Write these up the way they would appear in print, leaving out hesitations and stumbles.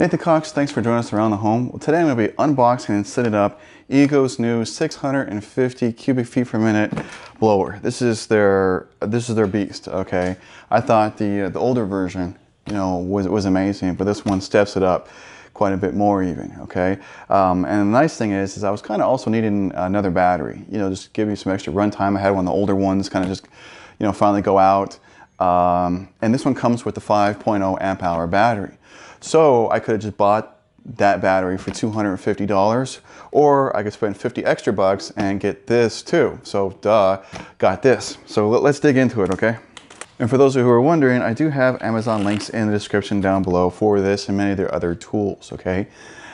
Nathan Cox, thanks for joining us around the home. Well, today I'm going to be unboxing and setting up Ego's new 650 cubic feet per minute blower. This is their beast. Okay, I thought the older version, you know, was amazing, but this one steps it up quite a bit more even, okay? And the nice thing is I was kind of also needing another battery, you know, just give me some extra runtime. I had one of the older ones kind of just, you know, finally go out. And this one comes with the 5.0 amp hour battery. So I could have just bought that battery for $250, or I could spend 50 extra bucks and get this too. So duh, got this. So let's dig into it, okay? And for those of you who are wondering, I do have Amazon links in the description down below for this and many of their other tools, okay?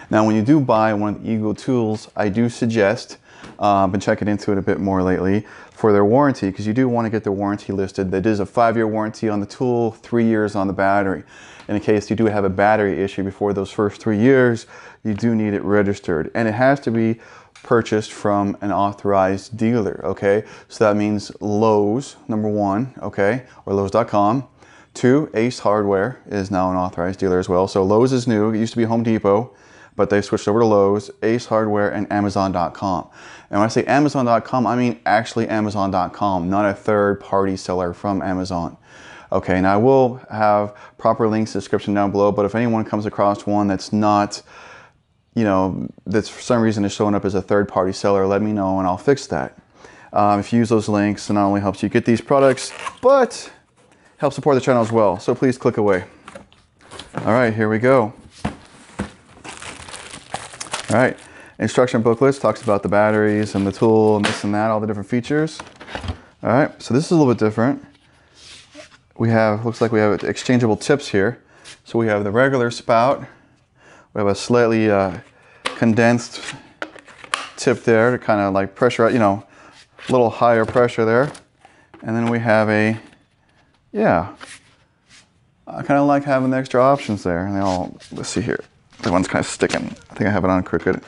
Now, when you do buy one of the Ego tools, I do suggest, I've been checking into it a bit more lately, for their warranty, because you do want to get their warranty listed. That is a 5-year warranty on the tool, 3 years on the battery. In case you do have a battery issue before those first 3 years, you do need it registered. And it has to be purchased from an authorized dealer, okay? So that means Lowe's, number one, okay, or Lowe's.com. 2, Ace Hardware is now an authorized dealer as well. So Lowe's is new. It used to be Home Depot, but they switched over to Lowe's, Ace Hardware, and Amazon.com. And when I say Amazon.com, I mean actually Amazon.com, not a third-party seller from Amazon. Okay, now I will have proper links in the description down below, but if anyone comes across one that's not, you know, that's for some reason is showing up as a third-party seller, let me know and I'll fix that. If you use those links, it not only helps you get these products, but helps support the channel as well. So please click away. All right, here we go. All right, instruction booklets talks about the batteries and the tool and this and that, all the different features. All right, so this is a little bit different. We have, looks like we have exchangeable tips here. So we have the regular spout. We have a slightly condensed tip there to kind of like pressure, you know, a little higher pressure there. And then we have a, yeah, I kind of like having the extra options there. And they all, let's see here. That one's kind of sticking. I think I have it on crooked.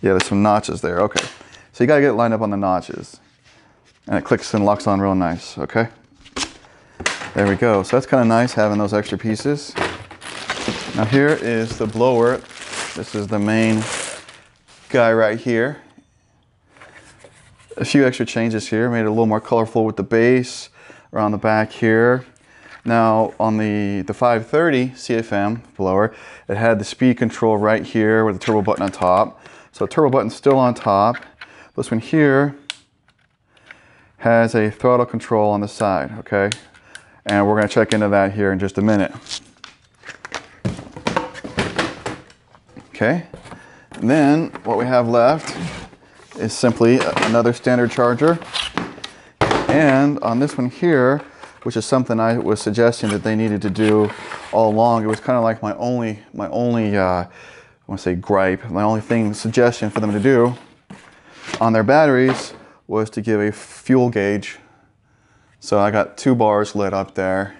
Yeah, there's some notches there. Okay. So you got to get it lined up on the notches. And it clicks and locks on real nice. Okay. There we go. So that's kind of nice having those extra pieces. Now here is the blower. This is the main guy right here. A few extra changes here, made it a little more colorful with the base around the back here. Now on the 530 CFM blower, it had the speed control right here with the turbo button on top. So turbo button's still on top. This one here has a throttle control on the side, okay? And we're gonna check into that here in just a minute. Okay, and then what we have left is simply another standard charger. And on this one here, which is something I was suggesting that they needed to do all along, it was kind of like my only I want to say gripe, my only thing, suggestion for them to do on their batteries was to give a fuel gauge. So I got 2 bars lit up there.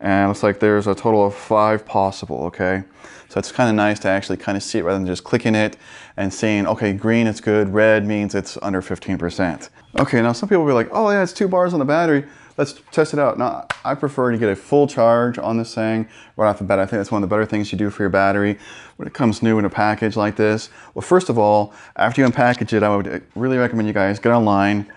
And it looks like there's a total of 5 possible, okay? So it's kind of nice to actually kind of see it rather than just clicking it and seeing, okay, green is good, red means it's under 15%. Okay, now some people will be like, oh yeah, it's 2 bars on the battery. Let's test it out. Now, I prefer to get a full charge on this thing right off the bat. I think that's one of the better things you do for your battery when it comes new in a package like this. Well, first of all, after you unpackage it, I would really recommend you guys get online.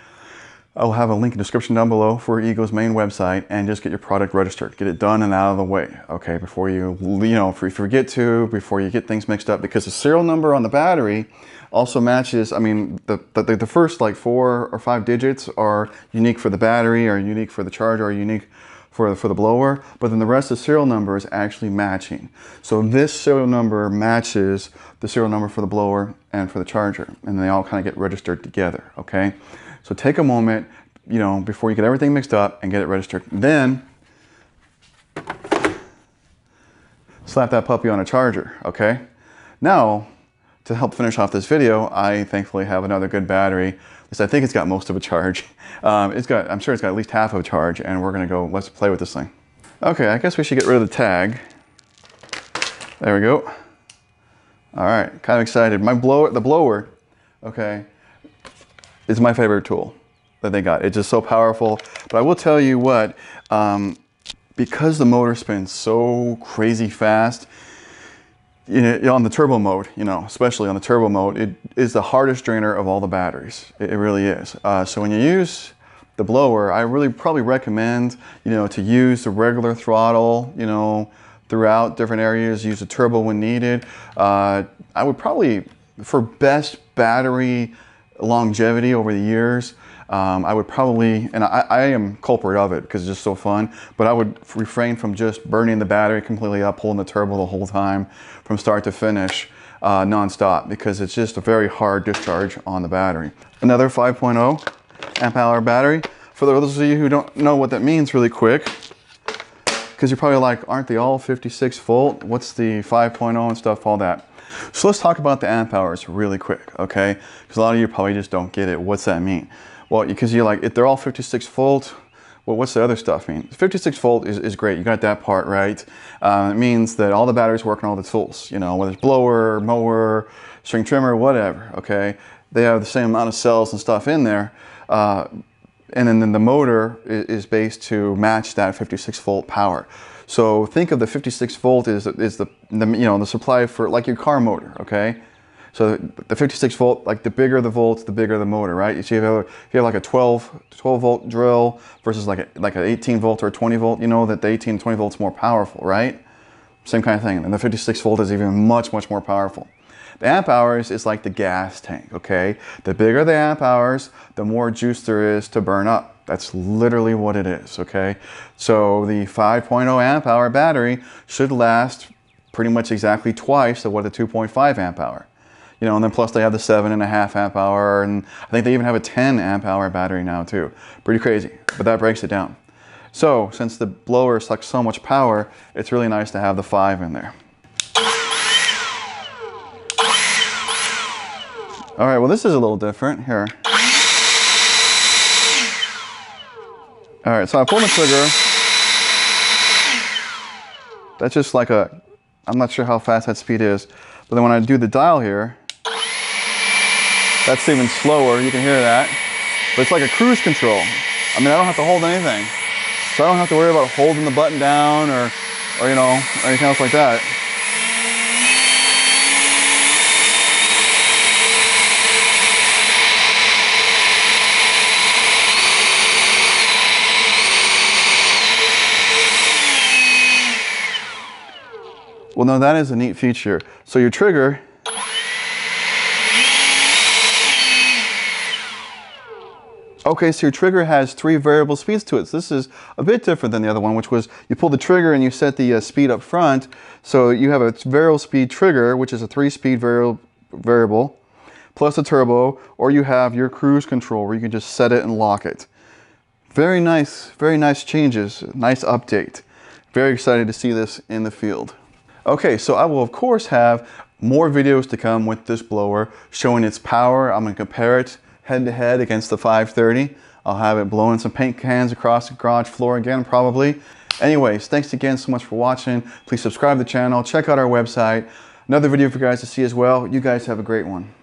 I'll have a link in the description down below for Ego's main website and just get your product registered. Get it done and out of the way, okay, before you know, if you forget to, before you get things mixed up, because the serial number on the battery also matches, I mean, the first like 4 or 5 digits are unique for the battery or unique for the charger or unique for the blower, but then the rest of the serial number is actually matching. So this serial number matches the serial number for the blower and for the charger, and they all kind of get registered together, okay? So take a moment, you know, before you get everything mixed up and get it registered. Then slap that puppy on a charger, okay? Now, to help finish off this video, I thankfully have another good battery. At least I think it's got most of a charge. I'm sure it's got at least half of a charge, and we're gonna go, let's play with this thing. Okay, I guess we should get rid of the tag. There we go. All right, kind of excited. The blower, okay, it's my favorite tool that they got. It's just so powerful. But I will tell you what, because the motor spins so crazy fast, on the turbo mode, especially on the turbo mode, it is the hardest drainer of all the batteries. It really is. So when you use the blower, I really probably recommend, to use the regular throttle, throughout different areas, use the turbo when needed. I would probably, for best battery longevity over the years, I would probably, and I am culprit of it because it's just so fun, but I would refrain from just burning the battery completely up, pulling the turbo the whole time from start to finish nonstop, because it's just a very hard discharge on the battery. Another 5.0 amp hour battery. For those of you who don't know what that means, really quick, because you're probably like, aren't they all 56 volt? What's the 5.0 and stuff, all that? So let's talk about the amp hours really quick, okay? Because a lot of you probably just don't get it. What's that mean? Well, because you're like, if they're all 56 volt, well, what's the other stuff mean? 56 volt is great. You got that part right. It means that all the batteries work on all the tools, whether it's blower, mower, string trimmer, whatever, okay? They have the same amount of cells and stuff in there. And then the motor is based to match that 56 volt power. So think of the 56 volt is the supply for like your car motor, okay? So the 56 volt, like the bigger the volts, the bigger the motor, right? So if you have like a 12 volt drill versus like an 18 volt or a 20 volt, you know that the 18 and 20 volts more powerful, right? Same kind of thing. And the 56 volt is even much, much more powerful. The amp hours is like the gas tank, okay? The bigger the amp hours, the more juice there is to burn up. That's literally what it is, okay? So the 5.0 amp hour battery should last pretty much exactly twice of what the 2.5 amp hour. And then plus they have the 7.5 amp hour, and I think they even have a 10 amp hour battery now too. Pretty crazy, but that breaks it down. So since the blower sucks so much power, it's really nice to have the 5 in there. All right, well, this is a little different here. All right, so I pulled the trigger. That's just like a, I'm not sure how fast that speed is, but then when I do the dial here, that's even slower, you can hear that. But it's like a cruise control. I mean, I don't have to hold anything. So I don't have to worry about holding the button down or anything else like that. Well, no, that is a neat feature. So your trigger, okay, so your trigger has 3 variable speeds to it. So this is a bit different than the other one, which was you pull the trigger and you set the speed up front. So you have a variable speed trigger, which is a 3-speed variable, plus a turbo, or you have your cruise control where you can just set it and lock it. Very nice changes, nice update. Very excited to see this in the field. Okay, so I will of course have more videos to come with this blower showing its power. I'm gonna compare it head to head against the 530. I'll have it blowing some paint cans across the garage floor again, probably. Anyways, thanks again so much for watching. Please subscribe to the channel, check out our website. Another video for you guys to see as well. You guys have a great one.